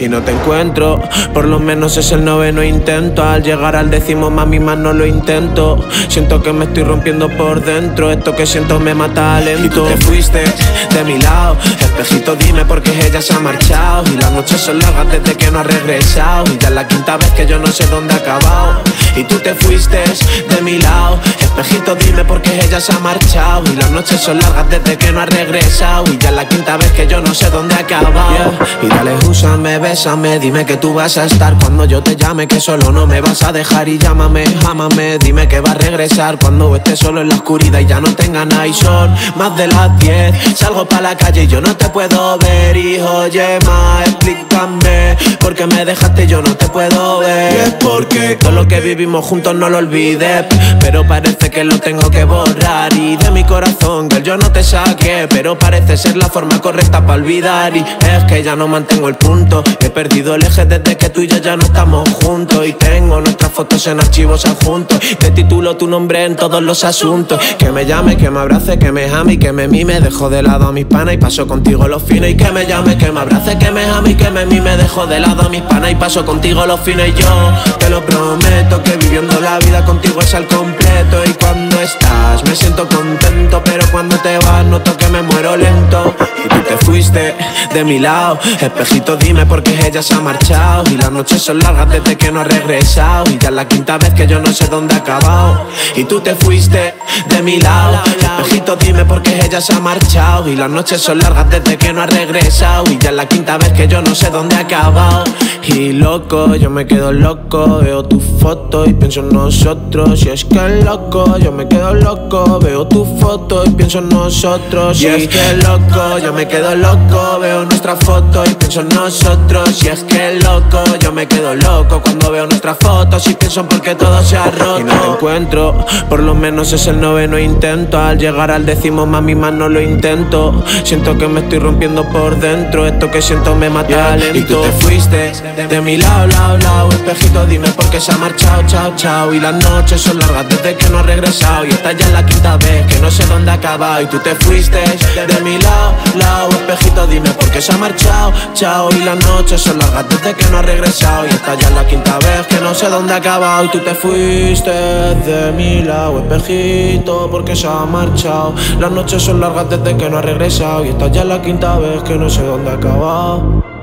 Y no te encuentro, por lo menos es el 9º intento. Al llegar al 10º, mami, más no lo intento. Siento que me estoy rompiendo por dentro, esto que siento me mata lento. Y tú te fuiste de mi lado, espejito, dime por qué ella se ha marchado. Y las noches son largas desde que no ha regresado, y ya es la 5ª vez que yo no sé dónde ha acabado. Y tú te fuiste de mi lado, espejito, dime por qué ella se ha marchado. Y las noches son largas desde que no ha regresado, y ya es la 5ª vez que yo no sé dónde ha acabado. Y dale, úsame, bésame, dime que tú vas a estar cuando yo te llame, que solo no me vas a dejar. Y llámame, ámame, dime que vas a regresar cuando esté solo en la oscuridad y ya no tenga nada. Y son más de las 10, salgo pa' la calle y yo no te puedo ver. Y oye, ma, explícame por qué me dejaste, yo no te puedo ver. Y es porque todo lo que vivimos juntos no lo olvides, pero parece que lo tengo que borrar. Y de mi corazón, que yo no te saqué, pero parece ser la forma correcta para olvidar. Y es que ya no mantengo el punto, he perdido el eje desde que tú y yo ya no estamos juntos. Y tengo nuestras fotos en archivos adjuntos, te titulo tu nombre en todos los asuntos. Que me llame, que me abrace, que me ame y que me mime. Dejo de lado a mis panas y paso contigo los fines. Y que me llame, que me abrace, que me ame y que me mime. Dejo de lado a mis panas y paso contigo los fines. Y yo te lo prometo que viviendo la vida contigo es al completo. Y cuando estás me siento contento, pero cuando te vas noto que me muero lento. Y tú te fuiste de mi lado, espejito, dime por qué ella se ha marchado. Y las noches son largas desde que no ha regresado, y ya es la 5ª vez que yo no sé dónde ha acabado. Y tú te fuiste de mi lado, espejito, dime por qué ella se ha marchado. Y las noches son largas desde que no ha regresado, y ya es la 5ª vez que yo no sé dónde ha acabado. Y loco, yo me quedo loco, veo tu foto y pienso en nosotros. Y es que loco, yo me quedo loco, veo tu foto y pienso en nosotros. Y es que loco, yo me quedo loco, veo nuestra foto y pienso en nosotros. Y es que loco, yo me quedo loco cuando veo nuestras fotos y pienso porque todo se ha roto. Y no te encuentro, por lo menos es el 9º intento. Al llegar al 10º, mami, más no lo intento. Siento que me estoy rompiendo por dentro, esto que siento me mata lento. Y tú te fuiste de mi lado, lado, lado. Espejito, dime por qué se ha marchado, chao, chao. Y las noches son largas desde que no ha regresado, y esta ya es la 5ª vez que no sé dónde ha acabado. Y tú te fuiste de mi lado, lado. Espejito, dime por qué se ha marchado, chao. Y las noches son largas desde que no ha regresado, y esta ya es la 5ª vez que no sé dónde ha acabado. Y tú te fuiste de mi lado, espejito, porque se ha marchado. Las noches son largas desde que no ha regresado, y esta ya es la 5ª vez que no sé dónde ha acabado.